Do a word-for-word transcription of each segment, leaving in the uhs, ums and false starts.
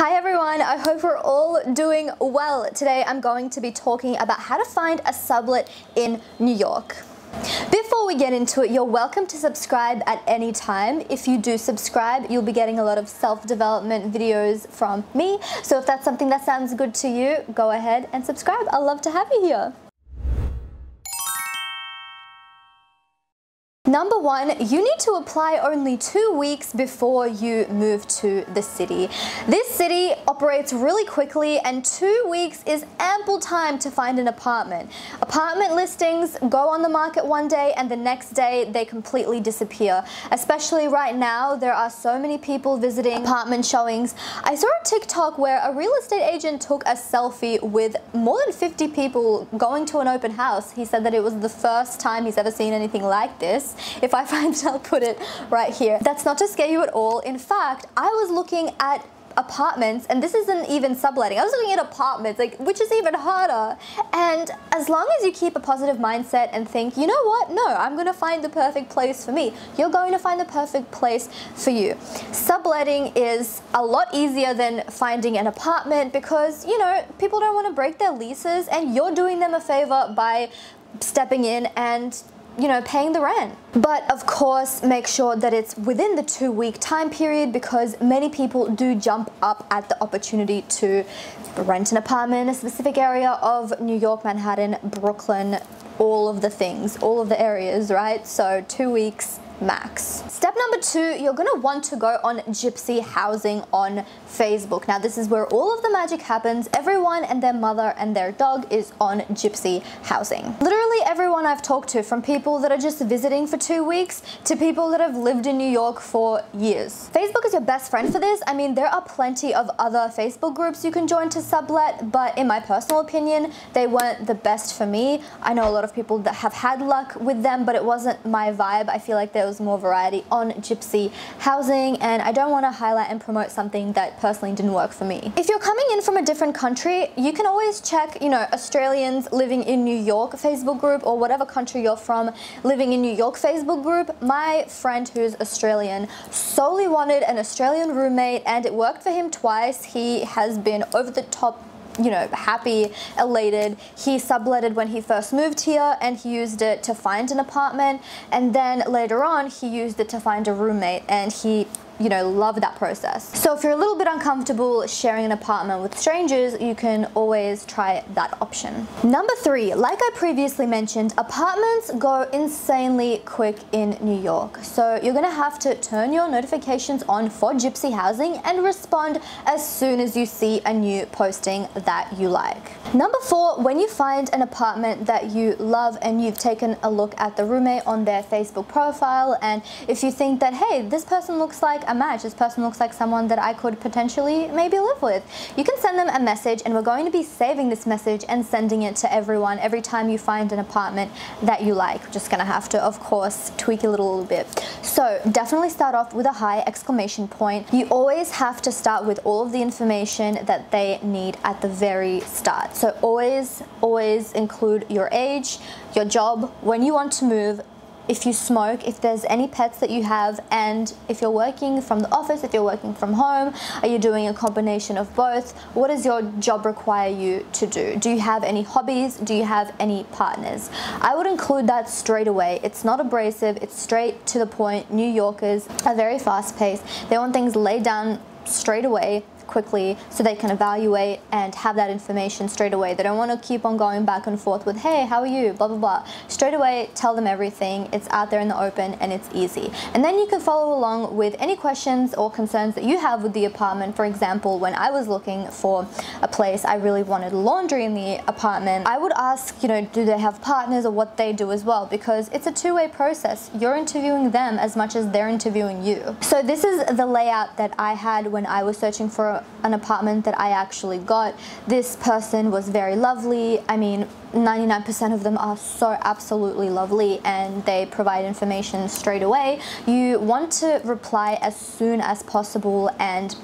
Hi everyone, I hope we're all doing well. Today I'm going to be talking about how to find a sublet in New York. Before we get into it, you're welcome to subscribe at any time. If you do subscribe, you'll be getting a lot of self-development videos from me. So if that's something that sounds good to you, go ahead and subscribe. I'd love to have you here. Number one, you need to apply only two weeks before you move to the city. This city operates really quickly, and two weeks is ample time to find an apartment. Apartment listings go on the market one day and the next day they completely disappear. Especially right now, there are so many people visiting apartment showings. I saw a TikTok where a real estate agent took a selfie with more than fifty people going to an open house. He said that it was the first time he's ever seen anything like this. If I find it, I'll put it right here. That's not to scare you at all. In fact, I was looking at apartments, and this isn't even subletting. I was looking at apartments, like, which is even harder. And as long as you keep a positive mindset and think, you know what, no, I'm gonna find the perfect place for me, you're going to find the perfect place for you. Subletting is a lot easier than finding an apartment because, you know, people don't wanna break their leases, and you're doing them a favor by stepping in and, you know, paying the rent. But of course, make sure that it's within the two week time period because many people do jump up at the opportunity to rent an apartment in a specific area of New York, Manhattan, Brooklyn, all of the things, all of the areas, right? So two weeks max. Step number two, you're gonna want to go on Gypsy Housing on Facebook. Now this is where all of the magic happens. Everyone and their mother and their dog is on Gypsy Housing. Literally everyone I've talked to, from people that are just visiting for two weeks to people that have lived in New York for years. Facebook is your best friend for this. I mean, there are plenty of other Facebook groups you can join to sublet, but in my personal opinion, they weren't the best for me. I know a lot of people that have had luck with them, but it wasn't my vibe. I feel like there was more variety on Gypsy Housing, and I don't want to highlight and promote something that personally didn't work for me. If you're coming in from a different country, you can always check, you know, Australians living in New York Facebook group, or whatever country you're from living in New York Facebook group. My friend who's Australian solely wanted an Australian roommate, and it worked for him twice. He has been over the top, you know, happy, elated. He subletted when he first moved here, and he used it to find an apartment, and then later on he used it to find a roommate, and he, you know, love that process. So if you're a little bit uncomfortable sharing an apartment with strangers, you can always try that option. Number three, like I previously mentioned, apartments go insanely quick in New York. So you're gonna have to turn your notifications on for Gypsy Housing and respond as soon as you see a new posting that you like. Number four, when you find an apartment that you love and you've taken a look at the roommate on their Facebook profile, and if you think that, hey, this person looks like a match, this person looks like someone that I could potentially maybe live with, you can send them a message, and we're going to be saving this message and sending it to everyone every time you find an apartment that you like. We're just gonna have to, of course, tweak a little, little bit. So definitely start off with a high exclamation point. You always have to start with all of the information that they need at the very start. So always, always include your age, your job, when you want to move, if you smoke, if there's any pets that you have, and if you're working from the office, if you're working from home, are you doing a combination of both? What does your job require you to do? Do you have any hobbies? Do you have any partners? I would include that straight away. It's not abrasive, it's straight to the point. New Yorkers are very fast-paced. They want things laid down straight away, quickly, so they can evaluate and have that information straight away. They don't want to keep on going back and forth with, hey, how are you, blah, blah, blah. Straight away, tell them everything. It's out there in the open and it's easy. And then you can follow along with any questions or concerns that you have with the apartment. For example, when I was looking for a place, I really wanted laundry in the apartment. I would ask, you know, do they have partners or what they do as well, because it's a two-way process. You're interviewing them as much as they're interviewing you. So this is the layout that I had when I was searching for a an apartment that I actually got. This person was very lovely. I mean, ninety-nine percent of them are so absolutely lovely, and they provide information straight away. You want to reply as soon as possible and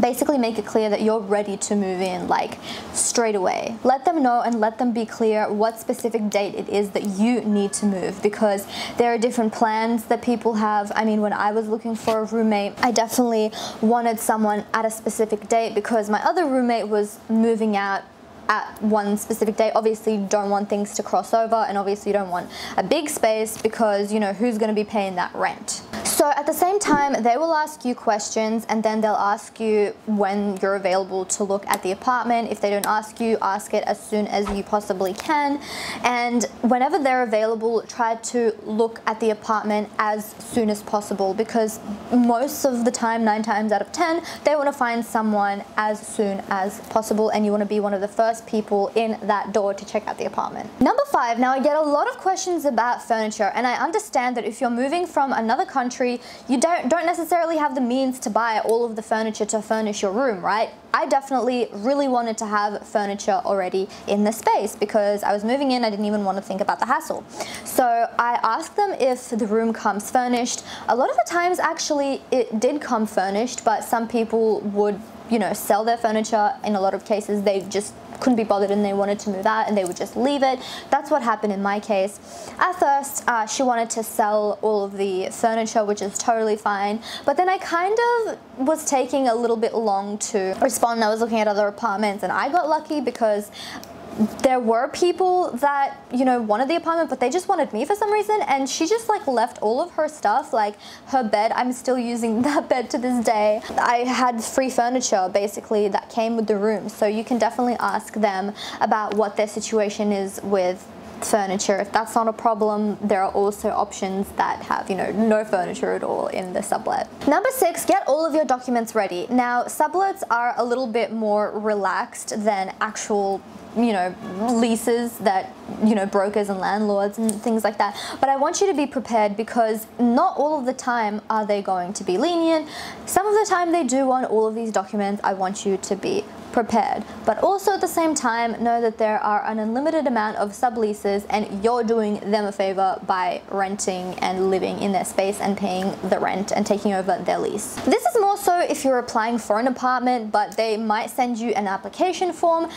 basically make it clear that you're ready to move in, like straight away. Let them know and let them be clear what specific date it is that you need to move, because there are different plans that people have. I mean, when I was looking for a roommate, I definitely wanted someone at a specific date because my other roommate was moving out at one specific day. Obviously you don't want things to cross over, and obviously you don't want a big space because you know who's going to be paying that rent. So at the same time, they will ask you questions, and then they'll ask you when you're available to look at the apartment. If they don't ask you, ask it as soon as you possibly can. And whenever they're available, try to look at the apartment as soon as possible, because most of the time, nine times out of ten, they want to find someone as soon as possible, and you want to be one of the first people in that door to check out the apartment. Number five, now I get a lot of questions about furniture, and I understand that if you're moving from another country, you don't, don't necessarily have the means to buy all of the furniture to furnish your room, right? I definitely really wanted to have furniture already in the space because I was moving in, I didn't even want to think about the hassle. So I asked them if the room comes furnished. A lot of the times actually it did come furnished, but some people would, you know, sell their furniture. In a lot of cases they just couldn't be bothered and they wanted to move out and they would just leave it. That's what happened in my case. At first uh, she wanted to sell all of the furniture, which is totally fine, but then I kind of was taking a little bit long to respond. I was looking at other apartments, and I got lucky because there were people that, you know, wanted the apartment, but they just wanted me for some reason, and she just like left all of her stuff, like her bed. I'm still using that bed to this day. I had free furniture basically that came with the room, so you can definitely ask them about what their situation is with furniture. If that's not a problem, there are also options that have, you know, no furniture at all in the sublet. Number six, get all of your documents ready. Now, sublets are a little bit more relaxed than actual, you know, leases that, you know, brokers and landlords and things like that. But I want you to be prepared because not all of the time are they going to be lenient. Some of the time they do want all of these documents. I want you to be prepared, but also at the same time know that there are an unlimited amount of subleases, and you're doing them a favor by renting and living in their space and paying the rent and taking over their lease. This is more so if you're applying for an apartment, but they might send you an application form.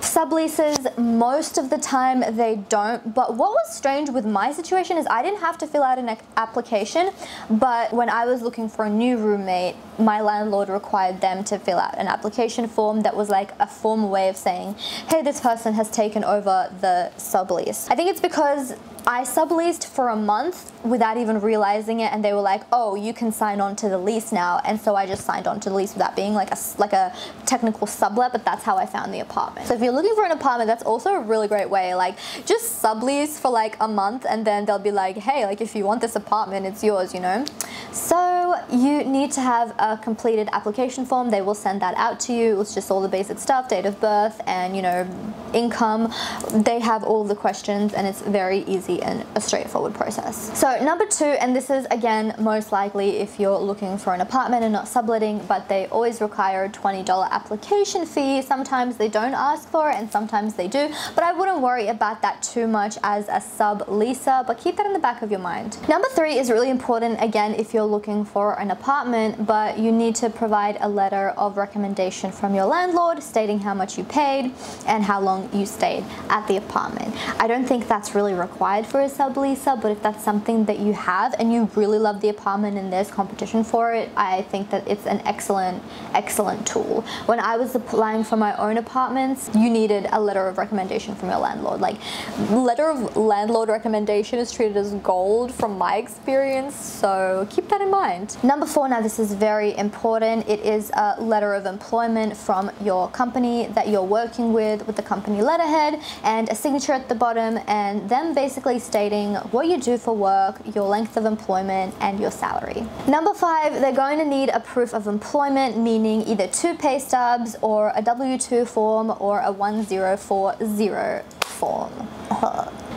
Subleases, most of the time they don't, but what was strange with my situation is I didn't have to fill out an application, but when I was looking for a new roommate, my landlord required them to fill out an application form that was like a formal way of saying, hey, this person has taken over the sublease. I think it's because I subleased for a month without even realizing it, and they were like, oh, you can sign on to the lease now, and so I just signed on to the lease without being like a, like a technical sublet, but that's how I found the apartment. So if you're looking for an apartment, that's also a really great way, like just sublease for like a month, and then they'll be like, hey, like if you want this apartment, it's yours, you know? So you need to have a completed application form. They will send that out to you. It's just all the basic stuff, date of birth and, you know, income. They have all the questions, and it's very easy and a straightforward process. So number two, and this is again most likely if you're looking for an apartment and not subletting, but they always require a twenty dollar application fee. Sometimes they don't ask for it and sometimes they do, but I wouldn't worry about that too much as a subleaser, but keep that in the back of your mind. Number three is really important again if you're looking for an apartment, but you need to provide a letter of recommendation from your landlord stating how much you paid and how long you stayed at the apartment. I don't think that's really required for a subleaser, but if that's something that you have and you really love the apartment and there's competition for it, I think that it's an excellent, excellent tool. When I was applying for my own apartments, you needed a letter of recommendation from your landlord. Like, letter of landlord recommendation is treated as gold from my experience, so keep that in mind. Number four, now this is very important. It is a letter of employment from your company that you're working with, with the company letterhead and a signature at the bottom, and them basically stating what you do for work, your length of employment, and your salary. Number five, they're going to need a proof of employment, meaning either two pay stubs or a W two form or a one zero four zero form.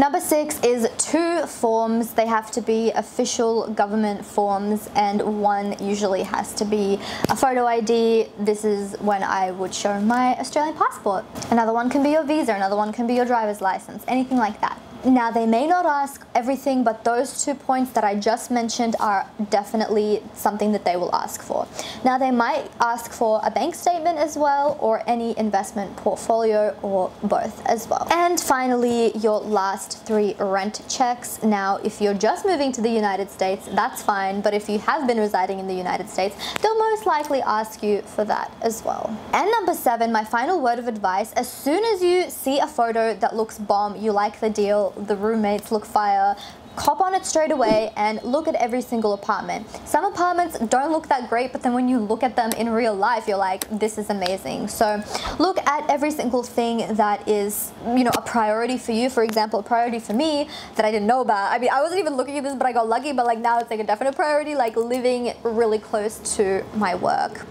Number six is two forms. They have to be official government forms, and one usually has to be a photo I D. This is when I would show my Australian passport. Another one can be your visa, another one can be your driver's license, anything like that. Now, they may not ask everything, but those two points that I just mentioned are definitely something that they will ask for. Now, they might ask for a bank statement as well, or any investment portfolio, or both as well. And finally, your last three rent checks. Now, if you're just moving to the United States, that's fine, but if you have been residing in the United States, they'll most likely ask you for that as well. And number seven, my final word of advice, as soon as you see a photo that looks bomb, you like the deal, the roommates look fire, hop on it straight away and look at every single apartment. Some apartments don't look that great, but then when you look at them in real life, you're like, this is amazing. So look at every single thing that is, you know, a priority for you. For example, a priority for me that I didn't know about. I mean, I wasn't even looking at this, but I got lucky, but like now it's like a definite priority, like living really close to my work.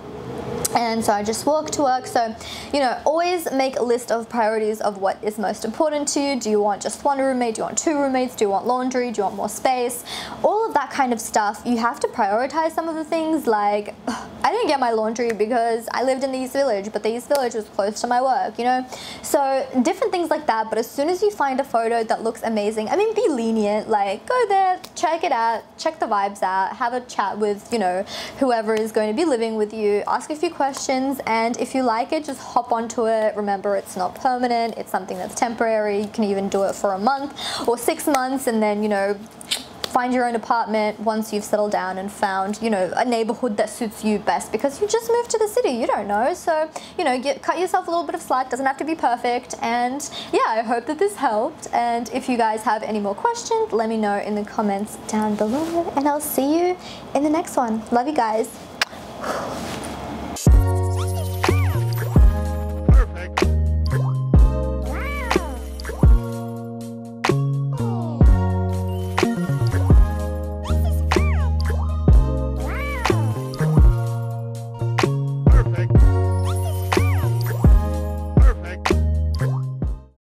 And so I just walk to work. So, you know, always make a list of priorities of what is most important to you. Do you want just one roommate? Do you want two roommates? Do you want laundry? Do you want more space? All of that kind of stuff. You have to prioritize some of the things. Like, I didn't get my laundry because I lived in the East Village, but the East Village was close to my work, you know? So different things like that. But as soon as you find a photo that looks amazing, I mean, be lenient, like go there, check it out, check the vibes out, have a chat with, you know, whoever is going to be living with you, ask a few questions, and if you like it, just hop onto it. Remember, it's not permanent, it's something that's temporary. You can even do it for a month or six months, and then, you know, find your own apartment once you've settled down and found, you know, a neighborhood that suits you best, because you just moved to the city, you don't know. So, you know, get, cut yourself a little bit of slack. Doesn't have to be perfect. And yeah, I hope that this helped, and if you guys have any more questions, let me know in the comments down below, and I'll see you in the next one. Love you guys.